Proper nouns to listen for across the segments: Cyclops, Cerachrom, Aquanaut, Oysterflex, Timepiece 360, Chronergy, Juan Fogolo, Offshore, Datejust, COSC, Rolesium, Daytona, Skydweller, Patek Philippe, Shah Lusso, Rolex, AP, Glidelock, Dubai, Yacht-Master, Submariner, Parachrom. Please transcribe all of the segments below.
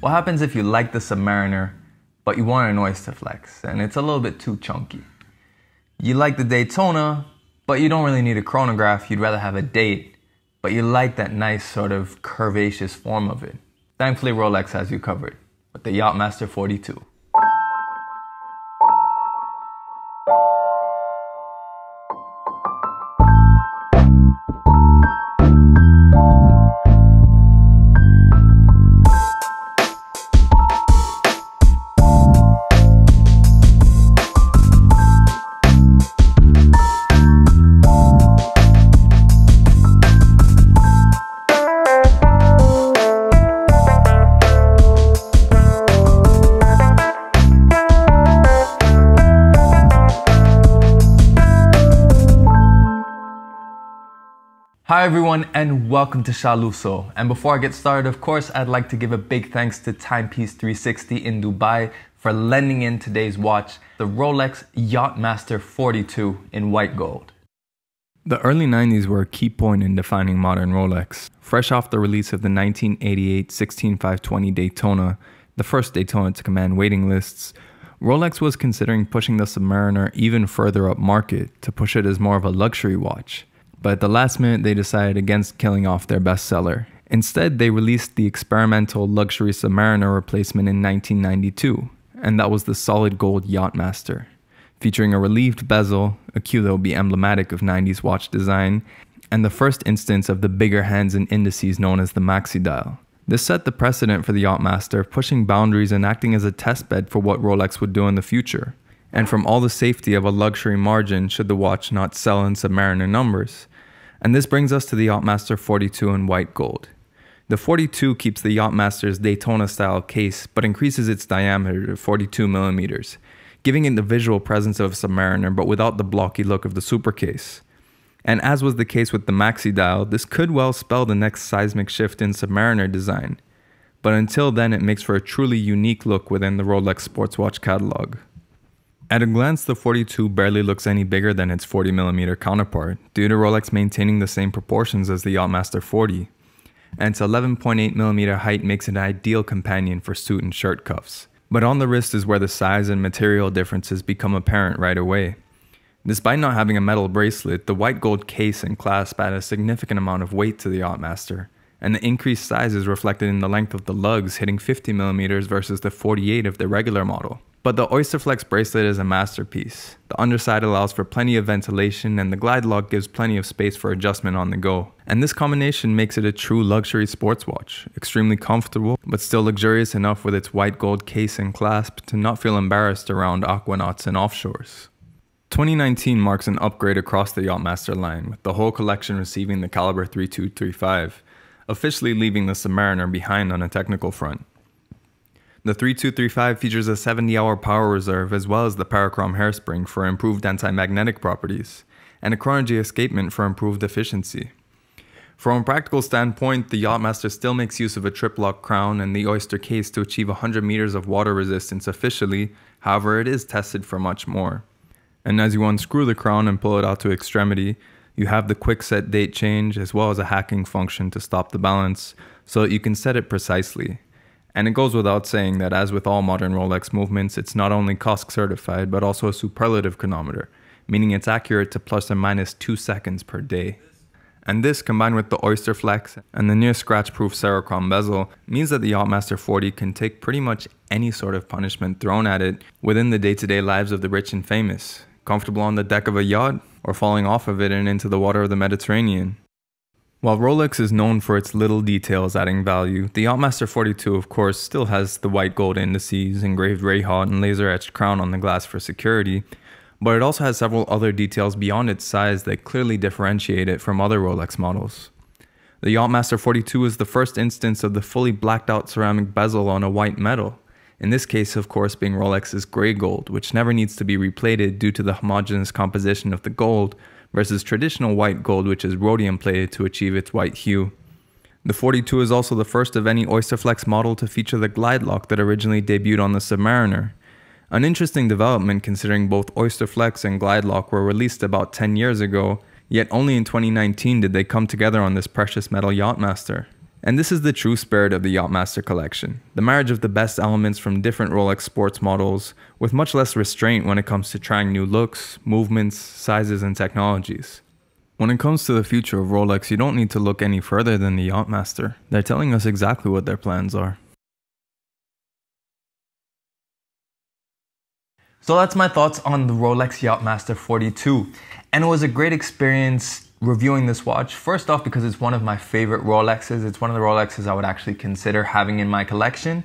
What happens if you like the Submariner, but you want an Oysterflex, and it's a little bit too chunky? You like the Daytona, but you don't really need a chronograph, you'd rather have a date, but you like that nice sort of curvaceous form of it. Thankfully, Rolex has you covered with the Yacht-Master 42. Hi everyone and welcome to Shah Lusso. And before I get started, of course, I'd like to give a big thanks to Timepiece 360 in Dubai for lending in today's watch, the Rolex Yacht-Master 42 in white gold. The early 90s were a key point in defining modern Rolex. Fresh off the release of the 1988 16520 Daytona, the first Daytona to command waiting lists, Rolex was considering pushing the Submariner even further up market to push it as more of a luxury watch. But at the last minute, they decided against killing off their bestseller. Instead, they released the experimental luxury Submariner replacement in 1992, and that was the solid gold Yacht-Master. Featuring a relieved bezel, a cue that would be emblematic of 90s watch design, and the first instance of the bigger hands and indices known as the maxi dial. This set the precedent for the Yacht-Master, pushing boundaries and acting as a testbed for what Rolex would do in the future. And from all the safety of a luxury margin should the watch not sell in Submariner numbers. And this brings us to the Yacht-Master 42 in white gold. The 42 keeps the Yacht-Master's Daytona-style case, but increases its diameter to 42 mm, giving it the visual presence of a Submariner, but without the blocky look of the supercase. And as was the case with the maxi dial, this could well spell the next seismic shift in Submariner design. But until then, it makes for a truly unique look within the Rolex sports watch catalog. At a glance, the 42 barely looks any bigger than its 40 mm counterpart, due to Rolex maintaining the same proportions as the Yacht-Master 40, and its 11.8 mm height makes it an ideal companion for suit and shirt cuffs. But on the wrist is where the size and material differences become apparent right away. Despite not having a metal bracelet, the white gold case and clasp add a significant amount of weight to the Yacht-Master, and the increased size is reflected in the length of the lugs, hitting 50 mm versus the 48 of the regular model. But the Oysterflex bracelet is a masterpiece. The underside allows for plenty of ventilation, and the Glidelock gives plenty of space for adjustment on the go. And this combination makes it a true luxury sports watch, extremely comfortable, but still luxurious enough with its white gold case and clasp to not feel embarrassed around Aquanauts and Offshores. 2019 marks an upgrade across the Yacht-Master line, with the whole collection receiving the calibre 3235, officially leaving the Submariner behind on a technical front. The 3235 features a 70-hour power reserve as well as the Parachrom hairspring for improved anti-magnetic properties, and a Chronergy escapement for improved efficiency. From a practical standpoint, the Yacht-Master still makes use of a trip-lock crown and the Oyster case to achieve 100 meters of water resistance officially, however it is tested for much more. And as you unscrew the crown and pull it out to extremity, you have the quick set date change as well as a hacking function to stop the balance so that you can set it precisely. And it goes without saying that as with all modern Rolex movements, it's not only COSC certified, but also a superlative chronometer, meaning it's accurate to plus or minus 2 seconds per day. And this, combined with the Oysterflex and the near scratch-proof Cerachrom bezel, means that the Yacht-Master 40 can take pretty much any sort of punishment thrown at it within the day-to-day lives of the rich and famous, comfortable on the deck of a yacht, or falling off of it and into the water of the Mediterranean. While Rolex is known for its little details adding value, the Yacht-Master 42 of course still has the white gold indices, engraved Rayhaud and laser-etched crown on the glass for security, but it also has several other details beyond its size that clearly differentiate it from other Rolex models. The Yacht-Master 42 is the first instance of the fully blacked out ceramic bezel on a white metal, in this case of course being Rolex's grey gold, which never needs to be replated due to the homogeneous composition of the gold, versus traditional white gold which is rhodium plated to achieve its white hue. The 42 is also the first of any Oysterflex model to feature the Glidelock that originally debuted on the Submariner. An interesting development considering both Oysterflex and Glidelock were released about 10 years ago, yet only in 2019 did they come together on this precious metal Yacht-Master. And this is the true spirit of the Yacht-Master collection, the marriage of the best elements from different Rolex sports models with much less restraint when it comes to trying new looks, movements, sizes, and technologies. When it comes to the future of Rolex, you don't need to look any further than the Yacht-Master. They're telling us exactly what their plans are. So that's my thoughts on the Rolex Yacht-Master 42. And it was a great experience reviewing this watch, first off because it's one of my favorite Rolexes. It's one of the Rolexes I would actually consider having in my collection,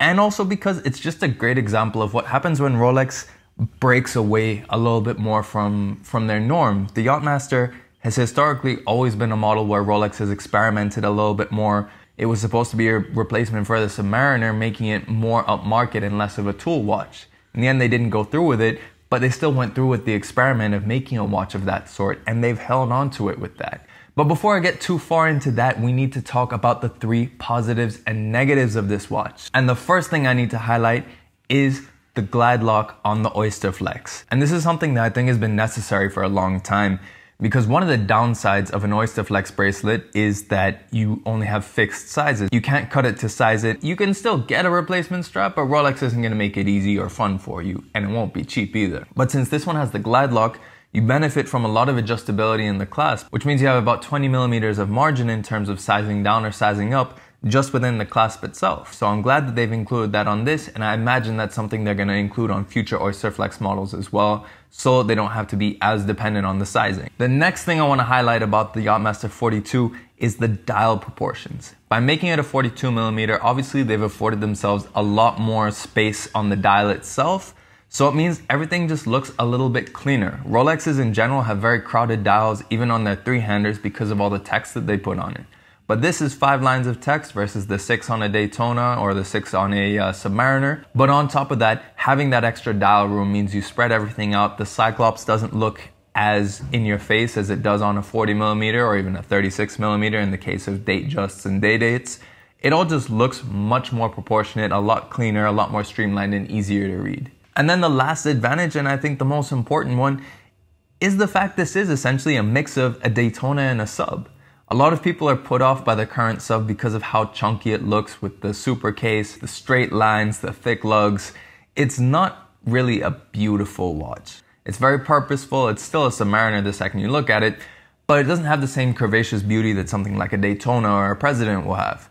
and also because it's just a great example of what happens when Rolex breaks away a little bit more from their norm. The Yacht-Master has historically always been a model where Rolex has experimented a little bit more. It was supposed to be a replacement for the Submariner, making it more upmarket and less of a tool watch. In the end, they didn't go through with it, but they still went through with the experiment of making a watch of that sort, and they've held on to it with that. But before I get too far into that, we need to talk about the three positives and negatives of this watch. And the first thing I need to highlight is the Glidelock on the Oysterflex. And this is something that I think has been necessary for a long time, because one of the downsides of an Oysterflex bracelet is that you only have fixed sizes. You can't cut it to size it. You can still get a replacement strap, but Rolex isn't gonna make it easy or fun for you, and it won't be cheap either. But since this one has the Glidelock, you benefit from a lot of adjustability in the clasp, which means you have about 20mm of margin in terms of sizing down or sizing up just within the clasp itself. So I'm glad that they've included that on this, and I imagine that's something they're gonna include on future Oysterflex models as well, so they don't have to be as dependent on the sizing. The next thing I wanna highlight about the Yacht-Master 42 is the dial proportions. By making it a 42mm, obviously they've afforded themselves a lot more space on the dial itself, so it means everything just looks a little bit cleaner. Rolexes in general have very crowded dials, even on their three-handers, because of all the text that they put on it. But this is 5 lines of text versus the 6 on a Daytona or the 6 on a Submariner. But on top of that, having that extra dial room means you spread everything out. The Cyclops doesn't look as in your face as it does on a 40mm or even a 36mm in the case of Datejusts and Daydates. It all just looks much more proportionate, a lot cleaner, a lot more streamlined and easier to read. And then the last advantage, and I think the most important one, is the fact this is essentially a mix of a Daytona and a Sub. A lot of people are put off by the current Sub because of how chunky it looks with the super case, the straight lines, the thick lugs. It's not really a beautiful watch. It's very purposeful. It's still a Submariner the second you look at it, but it doesn't have the same curvaceous beauty that something like a Daytona or a President will have.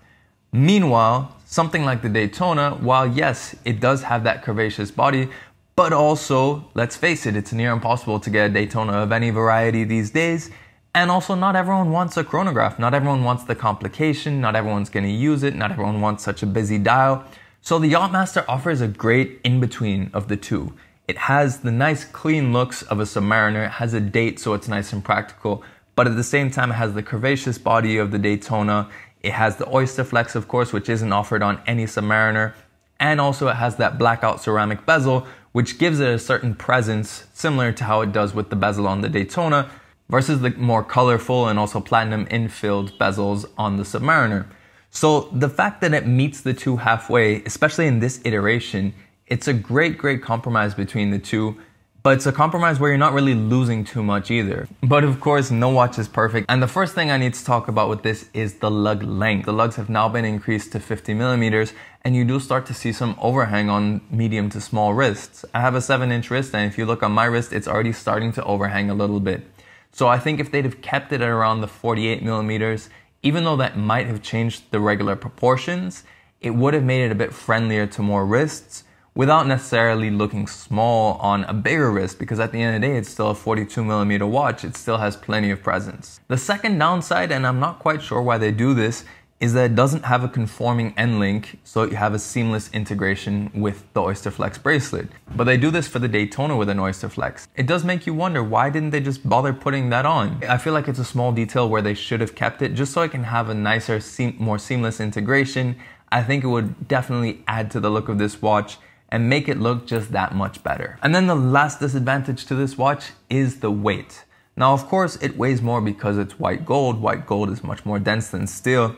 Meanwhile, something like the Daytona, while yes, it does have that curvaceous body, but also, let's face it, it's near impossible to get a Daytona of any variety these days. And also, not everyone wants a chronograph, not everyone wants the complication, not everyone's going to use it, not everyone wants such a busy dial. So the Yacht-Master offers a great in-between of the two. It has the nice clean looks of a Submariner, it has a date so it's nice and practical, but at the same time it has the curvaceous body of the Daytona, it has the Oysterflex of course, which isn't offered on any Submariner, and also it has that blackout ceramic bezel, which gives it a certain presence similar to how it does with the bezel on the Daytona, versus the more colorful and also platinum infilled bezels on the Submariner. So the fact that it meets the two halfway, especially in this iteration, it's a great compromise between the two, but it's a compromise where you're not really losing too much either. But of course, no watch is perfect. And the first thing I need to talk about with this is the lug length. The lugs have now been increased to 50mm, and you do start to see some overhang on medium to small wrists. I have a 7-inch wrist, and if you look on my wrist, it's already starting to overhang a little bit. So I think if they'd have kept it at around the 48mm, even though that might have changed the regular proportions, it would have made it a bit friendlier to more wrists without necessarily looking small on a bigger wrist, because at the end of the day, it's still a 42mm watch. It still has plenty of presence. The second downside, and I'm not quite sure why they do this, is that it doesn't have a conforming end link, so you have a seamless integration with the Oysterflex bracelet. But they do this for the Daytona with an Oysterflex. It does make you wonder, why didn't they just bother putting that on? I feel like it's a small detail where they should have kept it, just so it can have a nicer, more seamless integration. I think it would definitely add to the look of this watch and make it look just that much better. And then the last disadvantage to this watch is the weight. Now, of course, it weighs more because it's white gold. White gold is much more dense than steel.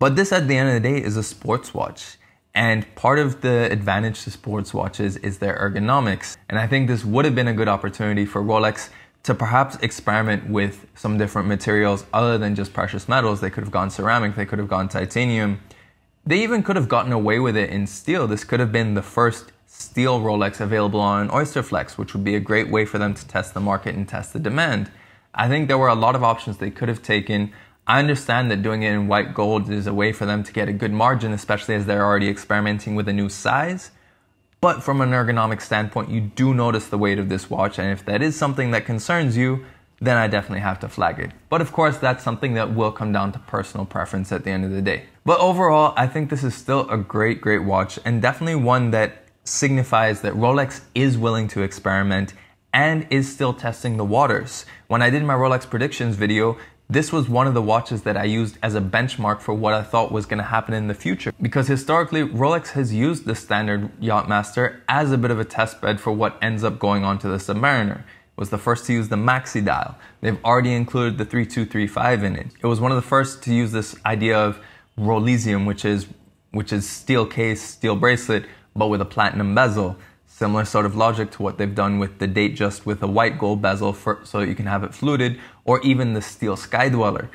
But this, at the end of the day, is a sports watch. And part of the advantage to sports watches is their ergonomics. And I think this would have been a good opportunity for Rolex to perhaps experiment with some different materials other than just precious metals. They could have gone ceramic, they could have gone titanium. They even could have gotten away with it in steel. This could have been the first steel Rolex available on Oysterflex, which would be a great way for them to test the market and test the demand. I think there were a lot of options they could have taken. I understand that doing it in white gold is a way for them to get a good margin, especially as they're already experimenting with a new size. But from an ergonomic standpoint, you do notice the weight of this watch, and if that is something that concerns you, then I definitely have to flag it. But of course, that's something that will come down to personal preference at the end of the day. But overall, I think this is still a great, great watch, and definitely one that signifies that Rolex is willing to experiment and is still testing the waters. When I did my Rolex predictions video, this was one of the watches that I used as a benchmark for what I thought was going to happen in the future, because historically Rolex has used the standard Yacht-Master as a bit of a test bed for what ends up going on to the Submariner. It was the first to use the maxi dial. They've already included the 3235 in it. It was one of the first to use this idea of Rolesium, which is steel case, steel bracelet, but with a platinum bezel. Similar sort of logic to what they've done with the Datejust with a white gold bezel so that you can have it fluted, or even the steel Skydweller.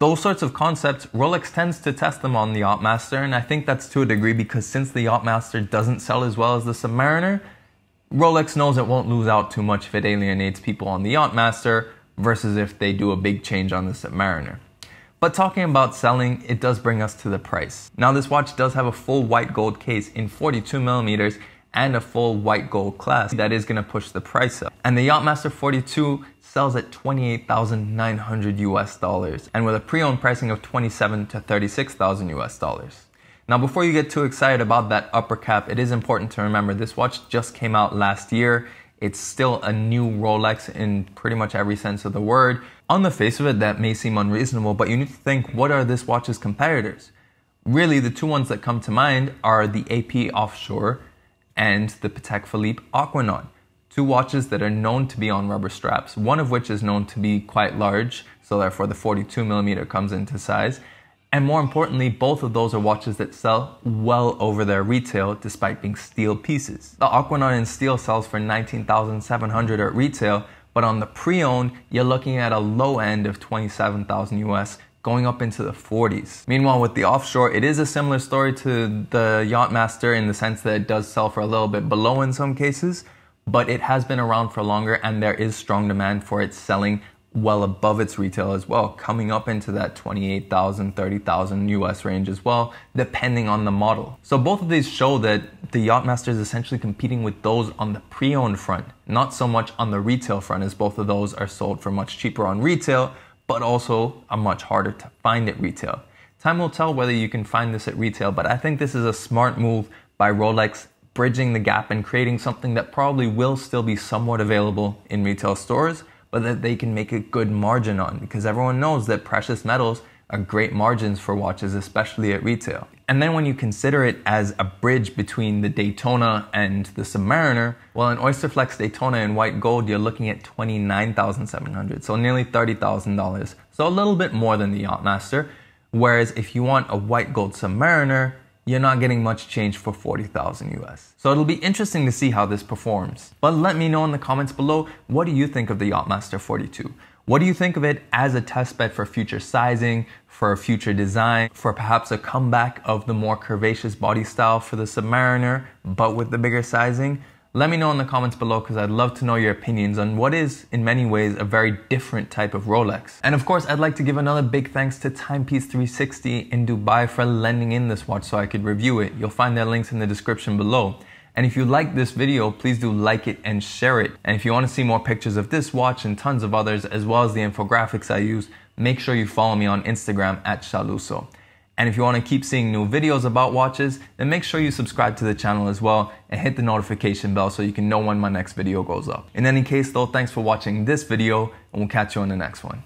Those sorts of concepts, Rolex tends to test them on the Yacht-Master, and I think that's to a degree because since the Yacht-Master doesn't sell as well as the Submariner, Rolex knows it won't lose out too much if it alienates people on the Yacht-Master versus if they do a big change on the Submariner. But talking about selling, it does bring us to the price. Now this watch does have a full white gold case in 42mm, and a full white gold class that is going to push the price up. And the Yacht-Master 42 sells at $28,900 US and with a pre-owned pricing of $27,000 to $36,000 US. Now before you get too excited about that upper cap, it is important to remember this watch just came out last year. It's still a new Rolex in pretty much every sense of the word. On the face of it, that may seem unreasonable, but you need to think, what are this watch's competitors? Really, the two ones that come to mind are the AP Offshore and the Patek Philippe Aquanaut, two watches that are known to be on rubber straps, one of which is known to be quite large, so therefore the 42mm comes into size, and more importantly, both of those are watches that sell well over their retail despite being steel pieces. The Aquanaut in steel sells for $19,700 at retail, but on the pre-owned, you're looking at a low end of $27,000 US, going up into the 40s. Meanwhile, with the Offshore, it is a similar story to the Yacht-Master in the sense that it does sell for a little bit below in some cases, but it has been around for longer and there is strong demand for it selling well above its retail as well, coming up into that $28,000, $30,000 US range as well, depending on the model. So both of these show that the Yacht-Master is essentially competing with those on the pre-owned front, not so much on the retail front, as both of those are sold for much cheaper on retail, but also are much harder to find at retail. Time will tell whether you can find this at retail, but I think this is a smart move by Rolex, bridging the gap and creating something that probably will still be somewhat available in retail stores, but that they can make a good margin on, because everyone knows that precious metals are great margins for watches, especially at retail. And then when you consider it as a bridge between the Daytona and the Submariner, well, an Oysterflex Daytona in white gold, you're looking at $29,700, so nearly $30,000, so a little bit more than the Yacht-Master. Whereas if you want a white gold Submariner, you're not getting much change for $40,000 US. So it'll be interesting to see how this performs. But let me know in the comments below, what do you think of the Yacht-Master 42? What do you think of it as a test bed for future sizing, for future design, for perhaps a comeback of the more curvaceous body style for the Submariner, but with the bigger sizing? Let me know in the comments below, because I'd love to know your opinions on what is, in many ways, a very different type of Rolex. And of course, I'd like to give another big thanks to Timepiece 360 in Dubai for lending in this watch so I could review it. You'll find their links in the description below. And if you like this video, please do like it and share it. And if you want to see more pictures of this watch and tons of others, as well as the infographics I use, make sure you follow me on Instagram at Shah Lusso. And if you want to keep seeing new videos about watches, then make sure you subscribe to the channel as well and hit the notification bell so you can know when my next video goes up. In any case though, thanks for watching this video and we'll catch you on the next one.